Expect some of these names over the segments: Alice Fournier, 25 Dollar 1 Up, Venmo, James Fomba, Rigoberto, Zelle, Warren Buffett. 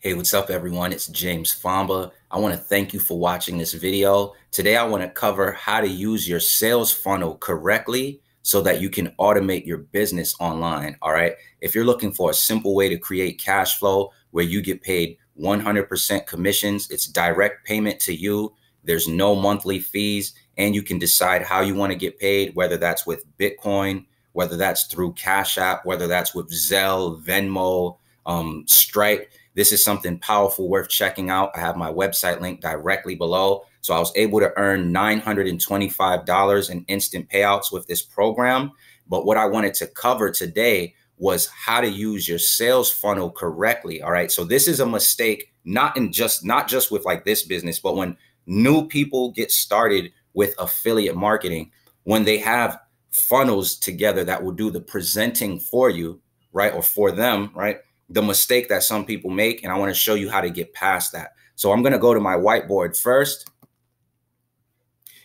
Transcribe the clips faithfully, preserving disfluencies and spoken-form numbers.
Hey, what's up, everyone? It's James Fomba. I want to thank you for watching this video. Today, I want to cover how to use your sales funnel correctly so that you can automate your business online. All right. If you're looking for a simple way to create cash flow where you get paid one hundred percent commissions, it's direct payment to you. There's no monthly fees, and you can decide how you want to get paid, whether that's with Bitcoin, whether that's through Cash App, whether that's with Zelle, Venmo, um, Stripe. This is something powerful worth checking out. I have my website link directly below. So I was able to earn nine hundred twenty-five dollars in instant payouts with this program. But what I wanted to cover today was how to use your sales funnel correctly. All right. So this is a mistake, not in just not just with like this business, but when new people get started with affiliate marketing, when they have funnels together that will do the presenting for you, right? Or for them, right? The mistake that some people make, and I want to show you how to get past that. So I'm going to go to my whiteboard first,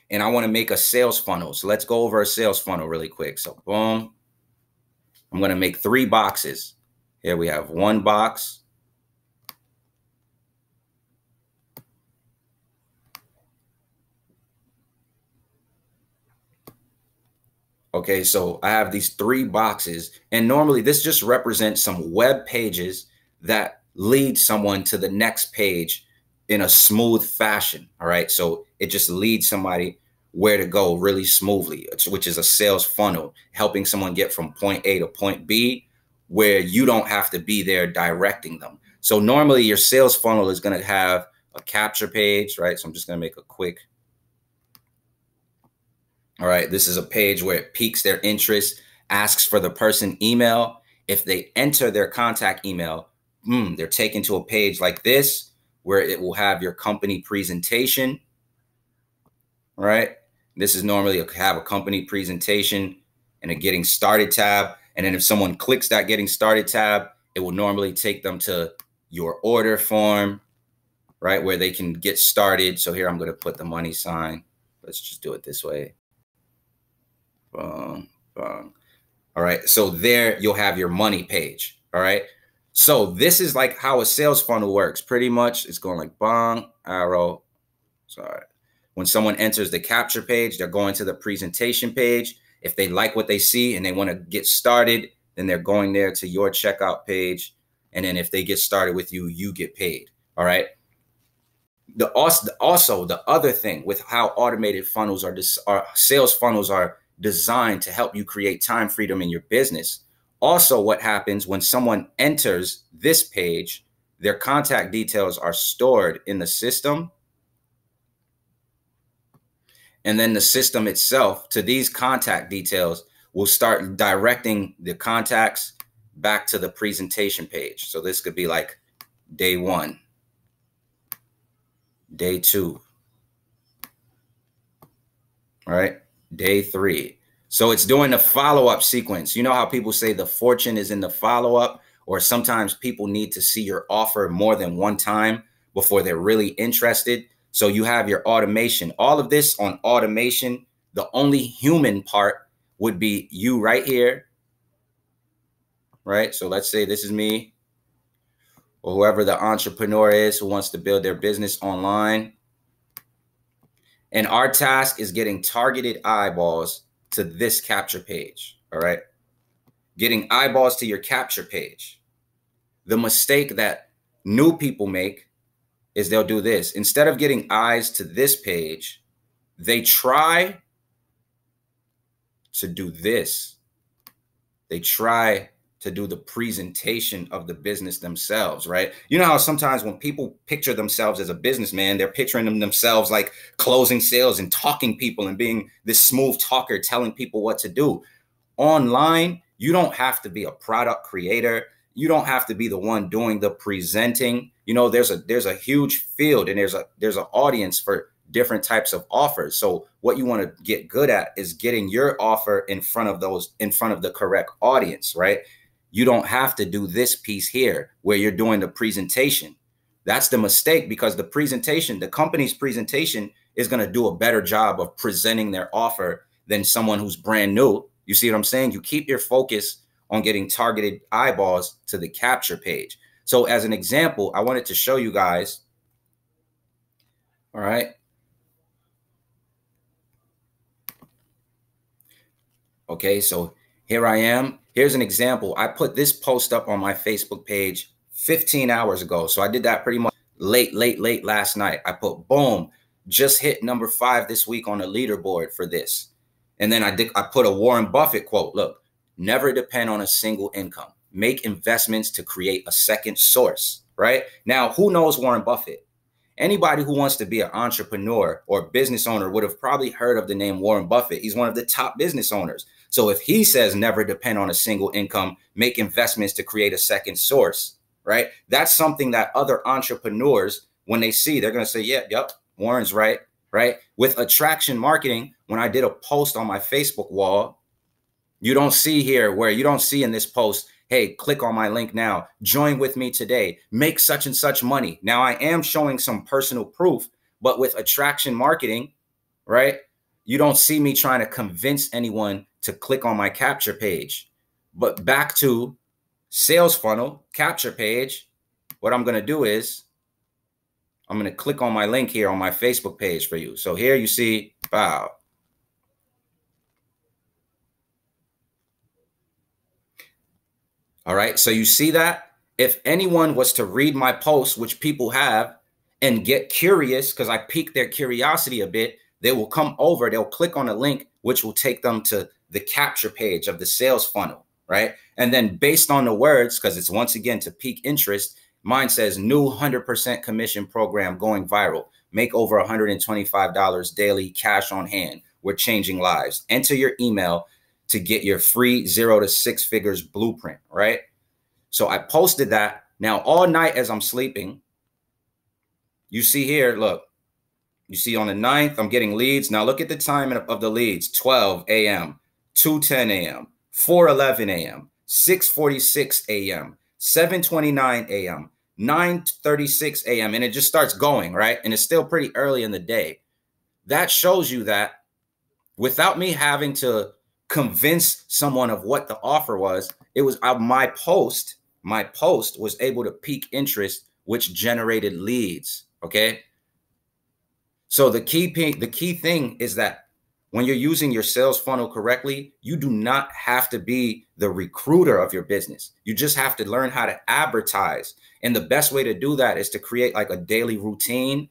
and I want to make a sales funnel. So let's go over a sales funnel really quick. So boom, I'm going to make three boxes. Here we have one box. Okay, so I have these three boxes, and normally this just represents some web pages that lead someone to the next page in a smooth fashion. All right, so it just leads somebody where to go really smoothly, which is a sales funnel, helping someone get from point A to point B where you don't have to be there directing them. So normally your sales funnel is going to have a capture page, right? So I'm just going to make a quick. All right, this is a page where it piques their interest, asks for the person email. If they enter their contact email, mm, they're taken to a page like this where it will have your company presentation. All right, this is normally a, have a company presentation and a getting started tab. And then if someone clicks that getting started tab, it will normally take them to your order form, right, where they can get started. So here I'm going to put the money sign. Let's just do it this way. Um, um, all right. So there you'll have your money page. All right. So this is like how a sales funnel works. Pretty much it's going like bong, arrow. Sorry. When someone enters the capture page, they're going to the presentation page. If they like what they see and they want to get started, then they're going there to your checkout page. And then if they get started with you, you get paid. All right. The also, also the other thing with how automated funnels are, are sales funnels are designed to help you create time freedom in your business. Also, what happens when someone enters this page, their contact details are stored in the system. And then the system itself to these contact details will start directing the contacts back to the presentation page. So this could be like day one, day two. All right. Day three. So it's doing the follow-up sequence. You know how people say the fortune is in the follow-up, or sometimes people need to see your offer more than one time before they're really interested. So you have your automation, all of this on automation. The only human part would be you right here. Right. So let's say this is me or whoever the entrepreneur is who wants to build their business online. And our task is getting targeted eyeballs to this capture page, all right? Getting eyeballs to your capture page. The mistake that new people make is they'll do this. Instead of getting eyes to this page, they try to do this. They try to do the presentation of the business themselves, right? You know how sometimes when people picture themselves as a businessman, they're picturing them themselves like closing sales and talking people and being this smooth talker, telling people what to do. Online, you don't have to be a product creator. You don't have to be the one doing the presenting. You know, there's a there's a huge field and there's a there's an audience for different types of offers. So what you want to get good at is getting your offer in front of those in front of the correct audience, right? You don't have to do this piece here where you're doing the presentation. That's the mistake, because the presentation, the company's presentation is going to do a better job of presenting their offer than someone who's brand new. You see what I'm saying? You keep your focus on getting targeted eyeballs to the capture page. So as an example, I wanted to show you guys. All right. Okay, so here I am. Here's an example. I put this post up on my Facebook page fifteen hours ago. So I did that pretty much late, late, late last night. I put, boom, just hit number five this week on the leaderboard for this. And then I did, I put a Warren Buffett quote. Look, never depend on a single income. Make investments to create a second source, right? Now, who knows Warren Buffett? Anybody who wants to be an entrepreneur or business owner would have probably heard of the name Warren Buffett. He's one of the top business owners. So if he says never depend on a single income, make investments to create a second source, right? That's something that other entrepreneurs, when they see, they're going to say, yeah, yep, Warren's right, right? With attraction marketing, when I did a post on my Facebook wall, you don't see here where you don't see in this post, hey, click on my link now, join with me today, make such and such money. Now, I am showing some personal proof, but with attraction marketing, right, you don't see me trying to convince anyone to click on my capture page. But back to sales funnel, capture page, what I'm going to do is I'm going to click on my link here on my Facebook page for you. So here you see, wow. All right. So you see that if anyone was to read my posts, which people have, and get curious because I pique their curiosity a bit, they will come over. They'll click on a link, which will take them to the capture page of the sales funnel. Right. And then based on the words, because it's once again to pique interest, mine says new one hundred percent commission program going viral. Make over one hundred twenty-five dollars daily cash on hand. We're changing lives. Enter your email to get your free zero to six figures blueprint, right? So I posted that. Now all night as I'm sleeping, you see here, look, you see on the ninth, I'm getting leads. Now look at the time of the leads, twelve A M, two ten A M, four eleven A M, six forty-six A M, seven twenty-nine A M, nine thirty-six A M, and it just starts going, right? And it's still pretty early in the day. That shows you that without me having to convince someone of what the offer was, it was uh, my post. My post was able to pique interest, which generated leads. Okay. So the key, the key thing is that when you're using your sales funnel correctly, you do not have to be the recruiter of your business. You just have to learn how to advertise. And the best way to do that is to create like a daily routine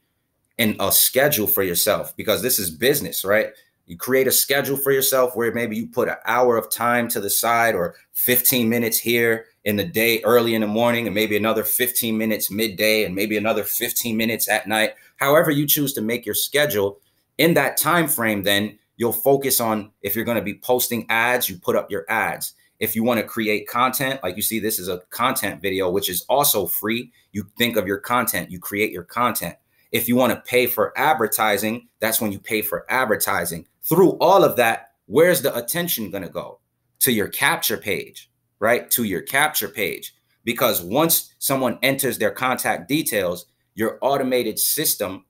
and a schedule for yourself, because this is business, right? You create a schedule for yourself where maybe you put an hour of time to the side or fifteen minutes here in the day early in the morning, and maybe another fifteen minutes midday, and maybe another fifteen minutes at night. However you choose to make your schedule in that time frame, then you'll focus on, if you're going to be posting ads, you put up your ads. If you want to create content, like you see, this is a content video, which is also free. You think of your content, you create your content. If you want to pay for advertising, that's when you pay for advertising. Through all of that, where's the attention going to go? To your capture page, right? To your capture page. Because once someone enters their contact details, your automated system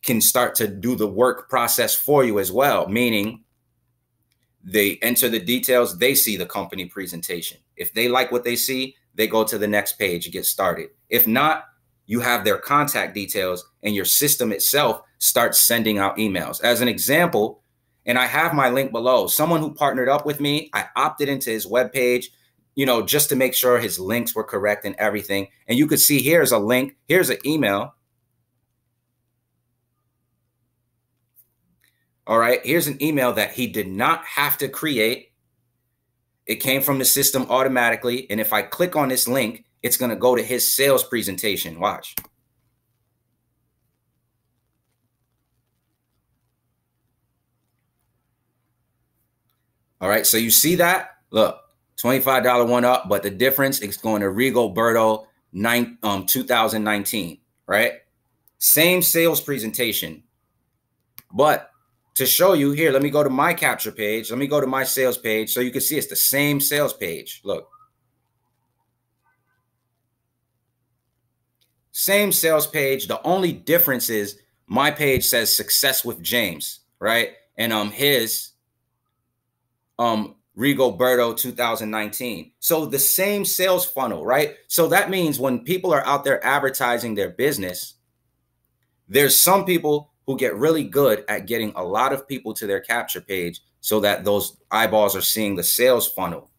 can start to do the work process for you as well. Meaning they enter the details, they see the company presentation. If they like what they see, they go to the next page and get started. If not, you have their contact details and your system itself starts sending out emails. As an example, and I have my link below, someone who partnered up with me, I opted into his webpage, you know, just to make sure his links were correct and everything. And you could see here's a link, here's an email. All right, here's an email that he did not have to create. It came from the system automatically. And if I click on this link, it's going to go to his sales presentation. Watch. All right. So you see that? Look, twenty-five dollar one up, but the difference is going to Rigoberto nine, um, two thousand nineteen, right? Same sales presentation. But to show you here, let me go to my capture page. Let me go to my sales page so you can see it's the same sales page. Look. Same sales page. The only difference is my page says success with James, right? And um, his um, Rigoberto two thousand nineteen. So the same sales funnel, right? So that means when people are out there advertising their business, there's some people who get really good at getting a lot of people to their capture page so that those eyeballs are seeing the sales funnel.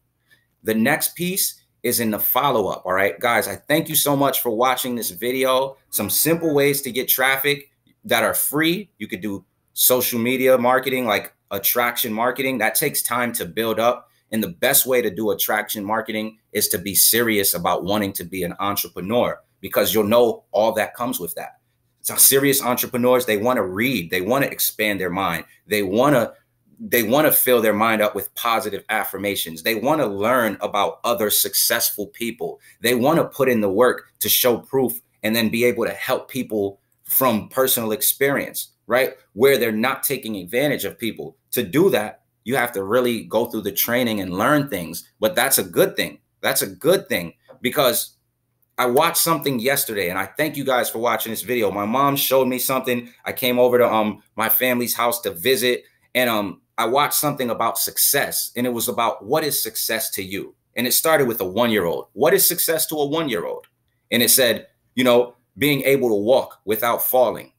The next piece is in the follow-up. All right, guys, I thank you so much for watching this video. Some simple ways to get traffic that are free. You could do social media marketing, like attraction marketing. That takes time to build up. And the best way to do attraction marketing is to be serious about wanting to be an entrepreneur, because you'll know all that comes with that. So serious entrepreneurs, they want to read, they want to expand their mind. They want to they want to fill their mind up with positive affirmations. They want to learn about other successful people. They want to put in the work to show proof and then be able to help people from personal experience, right? Where they're not taking advantage of people. To do that, you have to really go through the training and learn things, but that's a good thing. That's a good thing, because I watched something yesterday, and I thank you guys for watching this video. My mom showed me something. I came over to um my family's house to visit, and um I watched something about success, and it was about what is success to you. And it started with a one-year-old. What is success to a one-year-old? And it said, you know, being able to walk without falling,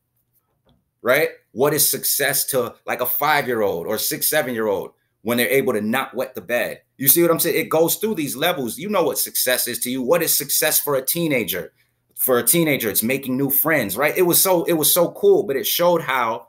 right? What is success to like a five-year-old or six, seven-year-old when they're able to not wet the bed? You see what I'm saying? It goes through these levels. You know what success is to you. What is success for a teenager? For a teenager, it's making new friends, right? It was so, it was so cool, but it showed how,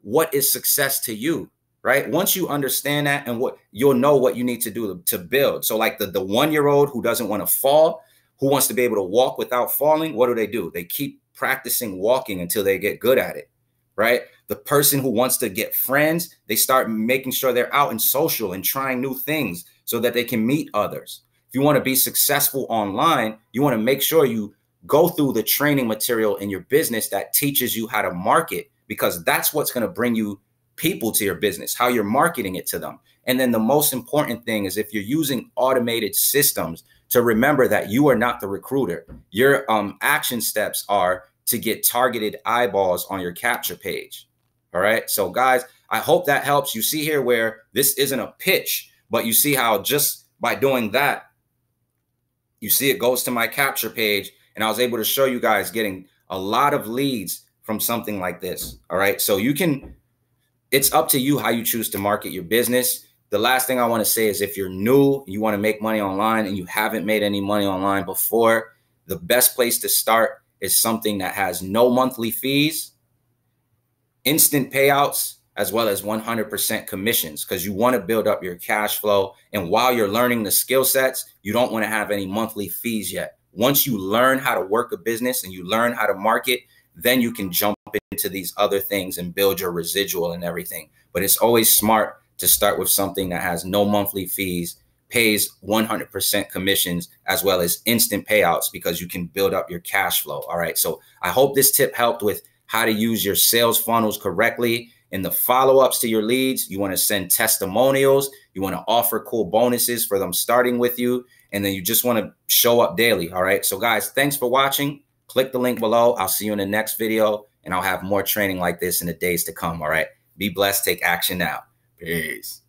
what is success to you, right? Once you understand that, and what you'll know what you need to do to build. So like the, the one-year-old who doesn't want to fall, who wants to be able to walk without falling, what do they do? They keep practicing walking until they get good at it, right? The person who wants to get friends, they start making sure they're out and social and trying new things so that they can meet others. If you want to be successful online, you want to make sure you go through the training material in your business that teaches you how to market, because that's what's going to bring you people to your business, how you're marketing it to them. And then the most important thing is, if you're using automated systems, to remember that you are not the recruiter. Your um, action steps are to get targeted eyeballs on your capture page. All right. So guys, I hope that helps. You see here where this isn't a pitch, but you see how just by doing that, you see it goes to my capture page, and I was able to show you guys getting a lot of leads from something like this. All right. So you can, it's up to you how you choose to market your business. The last thing I want to say is, if you're new, you want to make money online and you haven't made any money online before, the best place to start is something that has no monthly fees, instant payouts, as well as one hundred percent commissions, because you want to build up your cash flow. And while you're learning the skill sets, you don't want to have any monthly fees yet. Once you learn how to work a business and you learn how to market, then you can jump into these other things and build your residual and everything. But it's always smart to start with something that has no monthly fees, pays one hundred percent commissions, as well as instant payouts, because you can build up your cash flow. All right. So I hope this tip helped with how to use your sales funnels correctly in the follow-ups to your leads. You want to send testimonials. You want to offer cool bonuses for them starting with you. And then you just want to show up daily. All right. So guys, thanks for watching. Click the link below. I'll see you in the next video, and I'll have more training like this in the days to come. All right. Be blessed. Take action now. Peace.